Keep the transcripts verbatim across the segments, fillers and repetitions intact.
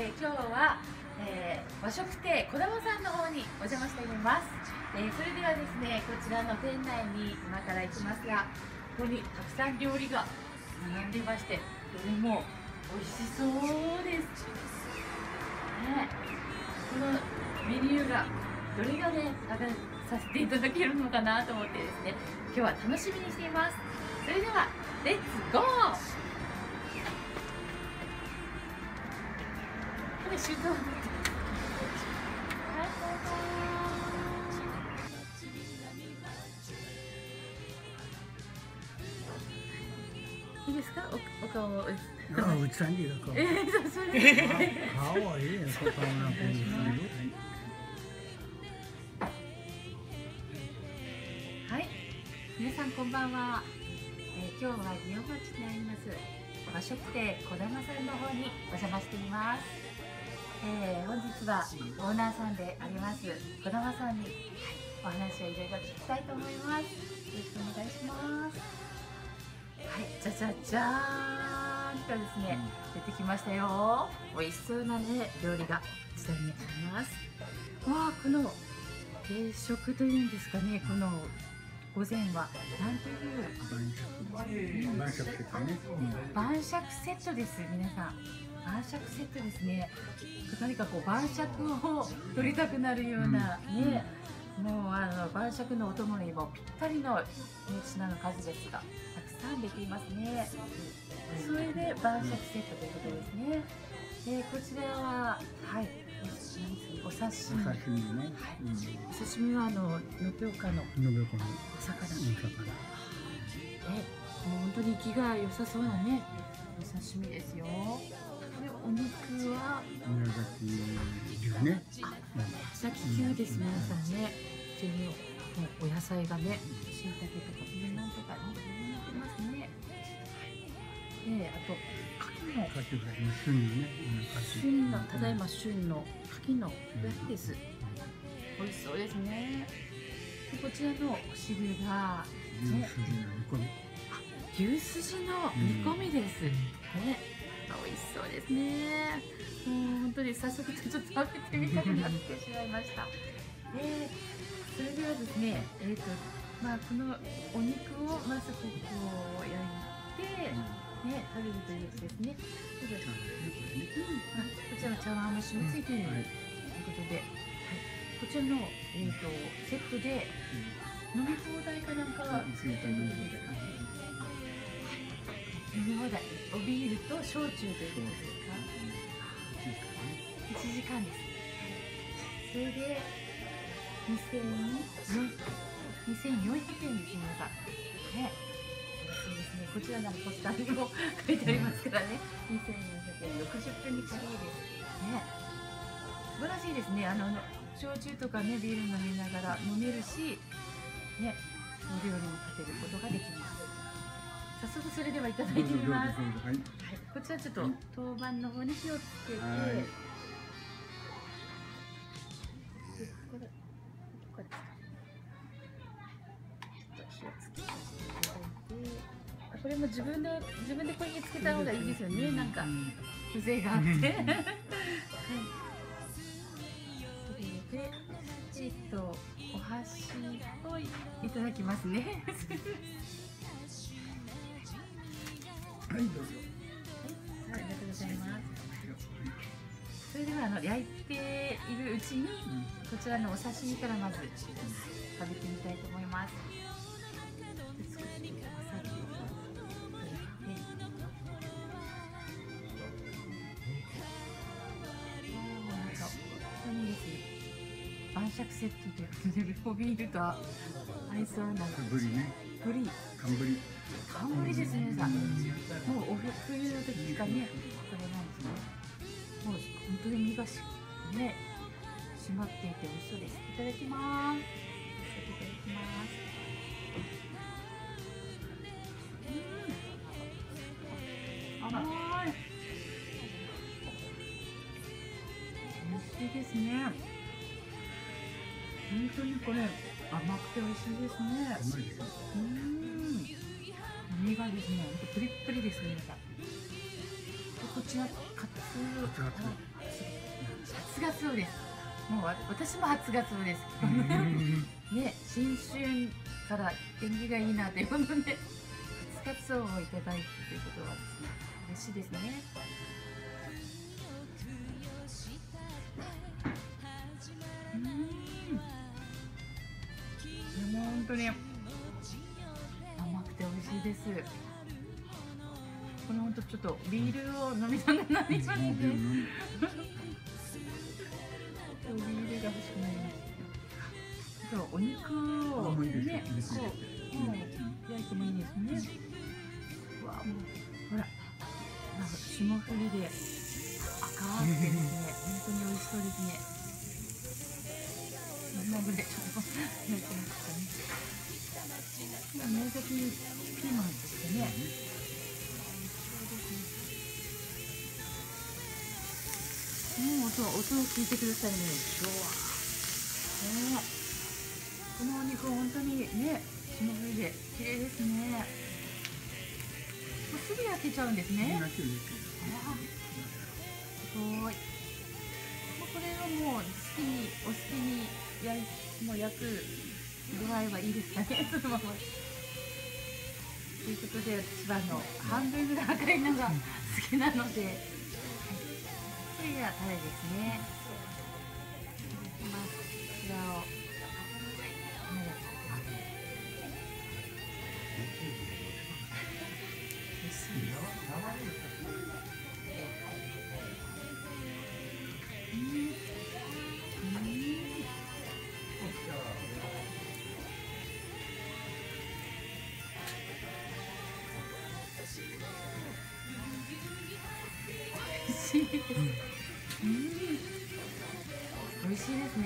えー、今日は、えー、和食亭こだまさんの方にお邪魔してみます、えー、それではですね、こちらの店内に今から行きますが、ここにたくさん料理が並んでいまして、どれも美味しそうです、ね、このメニューがどれがね、上がさせていただけるのかなと思ってですね、今日は楽しみにしています。それではレッツゴー。手動いいですか？お、お顔を。あ、うちさんにだか。ええ、そうです。可愛いね、ここなんか。はい、皆さんこんばんは。えー、今日は祇園町にあります和食亭こだまさんの方にお邪魔しています。えー、本日はオーナーさんでありますこだまさんにお話をいろいろ聞きたいと思います。よろしくお願いします。はい、じゃじゃじゃーんとですね、出てきましたよ。美味しそうなね、料理が下にあります。わあ、この定食というんですかね、この午前はなんという晩酌セットです、皆さん。晩酌セットですね。何かこう晩酌を取りたくなるような、うん、ね、もうあの晩酌のお供にもぴったりの、ね、品の数ですが、たくさんできますね。それで晩酌セットということですね。でこちらははいお刺身、お刺身ね、はい、うん、お刺身はあの延岡の延岡のお魚、お魚、え、もう本当に気が良さそうなね、お刺身ですよ。お肉は宮崎牛ね。宮崎牛です、皆さんね。普通にお野菜がね、しいたけとかね、なんとかね、いろいろなってますね。で、あと牡蠣の牡蠣が旬ね。旬のただいま旬の牡蠣のだけです。美味しそうですね。でこちらのお汁が牛すじの煮込みです。ね。美味しそうですね。もう本当に早速ちょっと食べてみたくなってしまいました。で、それではですね、えーとまあ、このお肉をまずここを焼いて、ね、食べるというやつですね。こちらの茶碗蒸しもついているということで、はい、こちらの、えーとセットで飲み放題かなんかはついてるんですかね。飲み放題、おビールと焼酎ということですか。いちじかんです。それでにせんよんひゃくえんです、皆さん。ね、そうですね。こちらのポスターにも書いてありますからね。にせんよんひゃくえん、ろくじゅっぷんに軽いです。ね、素晴らしいですね。あの焼酎とかね、ビール飲みながら飲めるし、ね、お料理も立てることができます。早速それではいただいてみます。はい、こちらちょっと豆板の方に火をつけて、はい、ここでここですか。ちょっと火をつけていただいて、あ、これも自分で自分でこれにつけた方がいいですよね。なんか風情があって、はい。それでちょっとお箸をいただきますね。はい、どうぞ。ありがとうございます。それではあの焼いているうちに、こちらのお刺身からまず食べてみたいと思います。少しお酒をいただいて、おー、なんか本当にいいですね。晩酌セットということでビールと合いそうなブリね。ブリ。寒ブリ。寒ブリですね、皆さん。もうお冬の時しかね、これなんですね。もう本当に身がしね、締まっていて美味しそうです。いただきます。いただきます。うん、甘い。美味しいですね。本当にこれ甘くて美味しいですね。うん。身がですね、プリップリですね。こちらカツオ、カツ初がつおです。もう私も初がつおです。ね、新春から縁起がいいなということで初がつおをいただいてということはですね、嬉しいですね。うん、でも本当に甘くて美味しいです。これ本当ちょっとビールを飲みながら飲みますね。ビールが欲しくなりました。そう、お肉をね、こう今焼いてもいいですね。うわ、もうほら、なんか霜降りで赤くてですね、本当に美味しそうですね。今ぐらいちょっと焼いてましたね。今紫ピーマンですね。もう音、音を聞いてくださいね。しょわ。ね、このお肉本当にね、霜降りで綺麗ですね。もうすぐ焼けちゃうんですね。すごい。これはもう好きにお好きに焼いもう焼く具合はいいですかね。そのまま。ということで私はあの半分ぐらい赤いのが好きなので。これがタレですね。まあ、こちらを。はい、美味しいです。美味しいですね。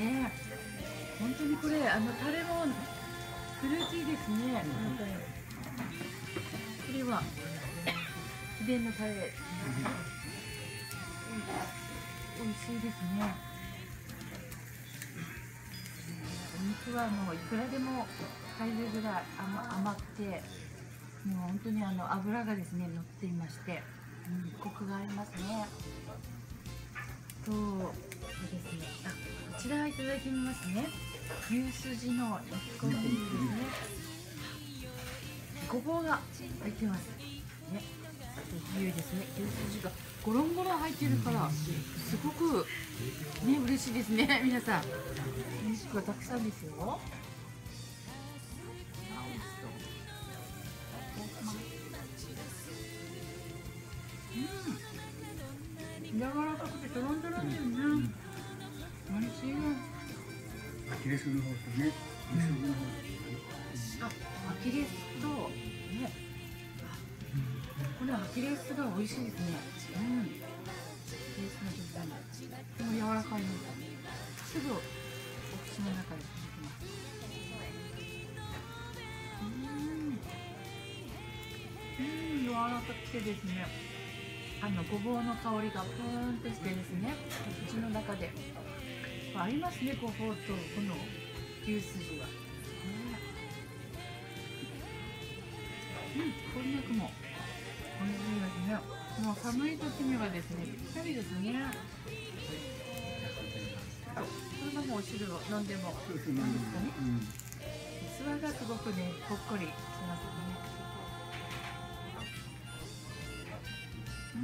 本当にこれあのタレもフルーティーですね。これは秘伝のタレ。美味しいですね。お肉はもういくらでも入るぐらい甘甘くて、もう本当にあの油がですね乗っていまして、うん、コクがありますね。そうですね。あ、こちらいただきますね。牛すじの煮込みですね。ごぼうが入ってます。ね、牛ですね。牛すじがゴロンゴロン入ってるからすごくね嬉しいですね。皆さん、お肉がたくさんですよ。あ、美味しそう。うん。柔らかくてトロントロンですね。美味しい。アキレスの方とね、アキレスとね、これアキレスが美味しいですね。うん、アキレスの状態もとても柔らかいのですぐお口の中で続きます。うん、うん、柔らかくてですね。あのごぼうの香りがプーンとしてですね、口の中でありますね。ごぼうとこの牛すじは、うん、こんにゃくもおいしいですね。もう寒い時にはですねぴったりですね。そのままお汁を飲んでもいいですかね。器、うん、がすごくねほっこりしますね。美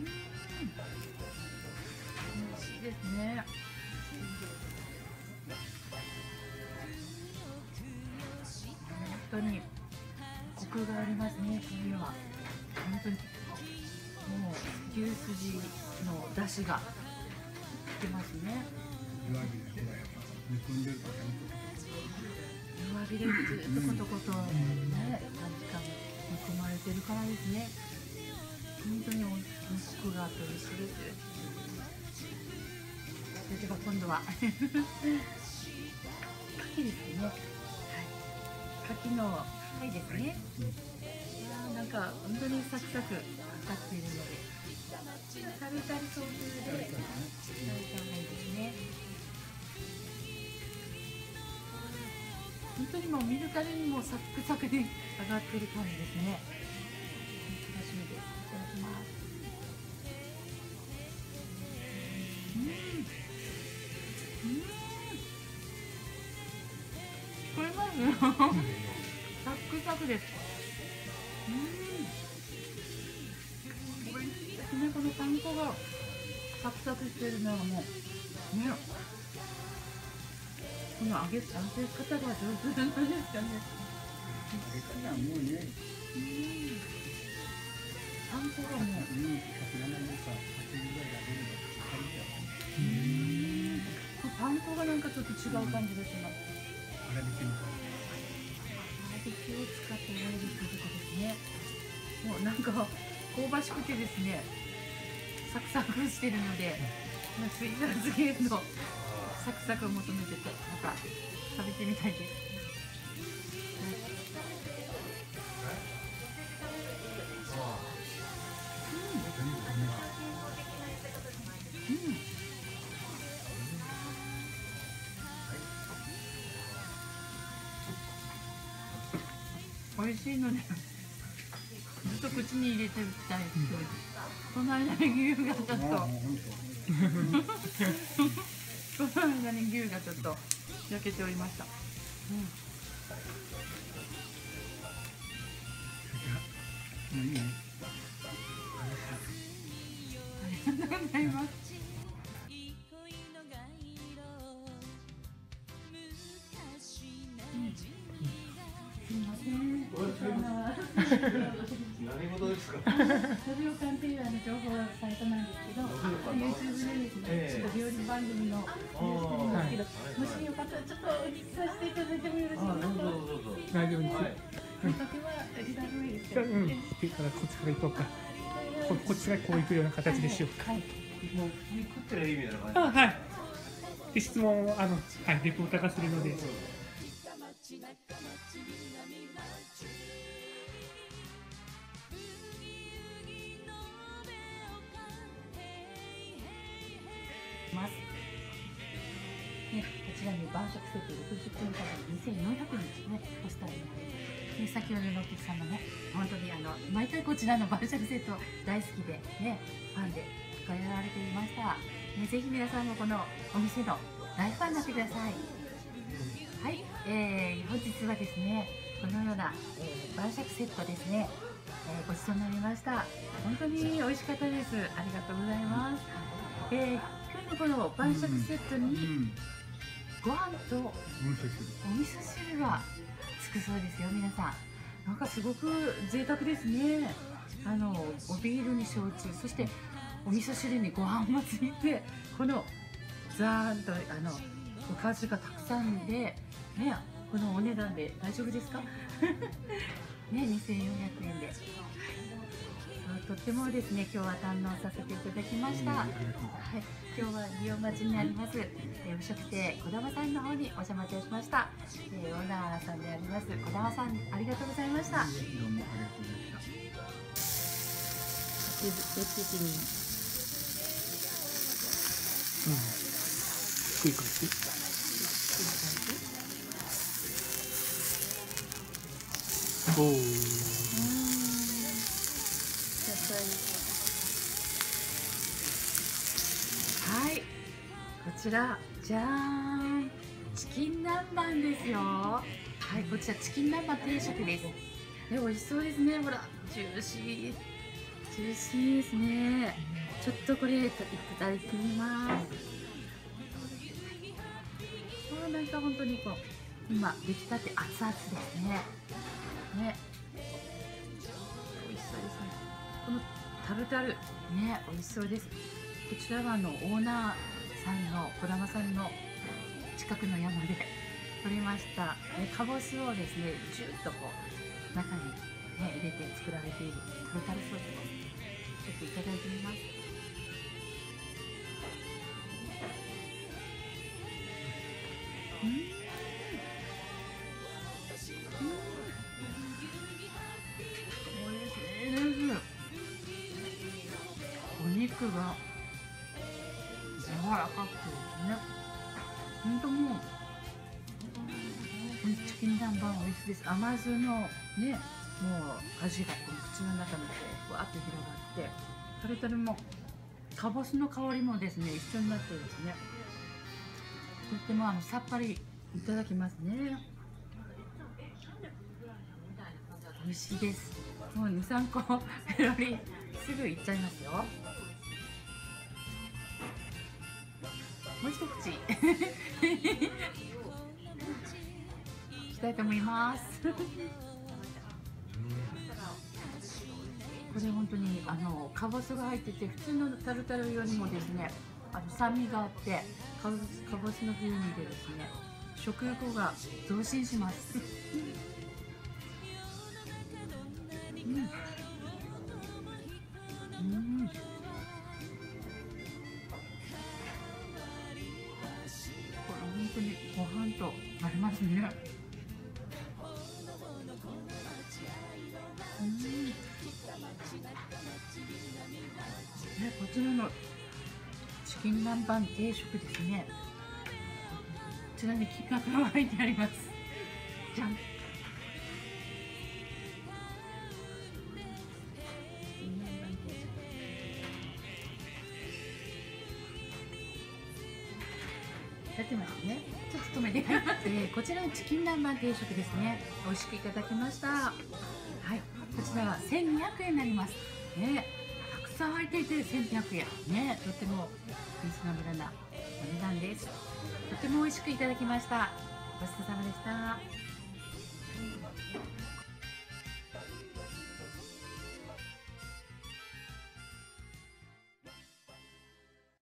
味しいですね。本当にコクがありますね。次は本当にもう牛すじの出汁が出ますね。弱火で煮込んでるから弱火でずっとことことね短時間煮込まれてるからですね。本当にお肉があって美味しいです。では今度は牡蠣ですね。はい、牡蠣のフライですね。いやなんか本当にサクサク揚がっているので、食べたりそうですね。食べたいですね。本当にもう見るからにもうサクサクで揚がっている感じですね。うん、サクサクです。うん。ね、このパン粉がサクサクしてるのはもうね、この揚げ揚げ方が上手なんですよね。揚げ方はもうね、パン粉がもうパン粉がなんかちょっと違う感じがします。粗挽きを使って揚げるということですね。もうなんか香ばしくてですね、サクサクしてるので、スイーツ漬けのサクサクを求めてて、また食べてみたいです。うん。うん美味しいのでずっと口に入れておきたい。この間に牛がちょっとこの間に牛がちょっと焼けておりました。うん、いいね。ありがとうございます。何事ですか？のびおかんっていう情報サイトなんですけど、YouTube でちょっと料理番組のニュースなんですけど、もしよかったらちょっとさせていただいてもよろしいですか？大丈夫です。きっかけはリダルウェイですよね。こっちから行こうか。こっちがこう行くような形でしようか。もう食ってる意味なのかな。はい。で質問をあのはいレポーターがするので。ますね、こちらに晩酌セットろくじゅっぷんかんでにせんよんひゃくえんですね、コスタリカで、先ほどのお客様ね、本当にあの毎回こちらの晩酌セット大好きで、ね、ファンで使いやられていました、ね、ぜひ皆さんもこのお店の大ファンになってください。はい、えー、本日はですね、このような、えー、晩酌セットですね、えー、ごちそうになりました。本当に美味しかったです。ありがとうございます。えー今日のこの晩酌セットにご飯とお味噌汁がつくそうですよ。皆さんなんかすごく贅沢ですね。あのおビールに焼酎、そしてお味噌汁にご飯もついて、このザーンとあのおかずがたくさんでね、このお値段で大丈夫ですか？ね、にせんよんひゃくえんで。とってもですね、今日は堪能させていただきました。はい、今日は祇園町にあります、えー、お食亭こだまさんの方にお邪魔いたしました。えー、オーナーさんでありますこだまさん、ありがとうございました。どうもありがとうございました。ごつきに。うん。低い感じ。低い感じ。おお。はい、こちらじゃーん、チキン南蛮ですよ。はい、こちらチキン南蛮定食です。ね、美味しそうですね。ほらジューシー、ジューシーですね。ちょっとこれいただいてみます。あ、なんか本当にこう今出来たて熱々ですね。ね、美味しそうですね。このタルタルね、美味しそうです。こちらはあのオーナーさんのこだまさんの近くの山で採りました、ね、かぼすをですね、ジュッとこう中に、ね、入れて作られているタルタルソースをちょっといただいてみます。うん。肉が柔らかくてですね、ほんともうチキン南蛮美味しいです。甘酢のね、もう味がこの口の中にふわっと広がって、タルタルもかぼすの香りもですね、一緒になってですね、とってもあのさっぱりいただきますね。美味しいです。もうに、さんこペロリすぐいっちゃいますよ。もう一口したいと思いますこれ本当にあのかぼすが入ってて、普通のタルタルよりもですね、あの酸味があってかぼす、かぼすの風味でですね、食欲が増進しますうん、うん、これ本当にご飯と合いますね。こちらのチキン南蛮定食ですね。こちらに金額が書いてあります。じゃん。やってますね。ちょっと止めて、はいえー、こちらのチキン南蛮定食ですね。美味しくいただきました。はい、こちらはせんにひゃくえんになります。ね、たくさん入っていてせんにひゃくえんね、とってもリーズナブルなお値段です。とても美味しくいただきました。ごちそうさまでした。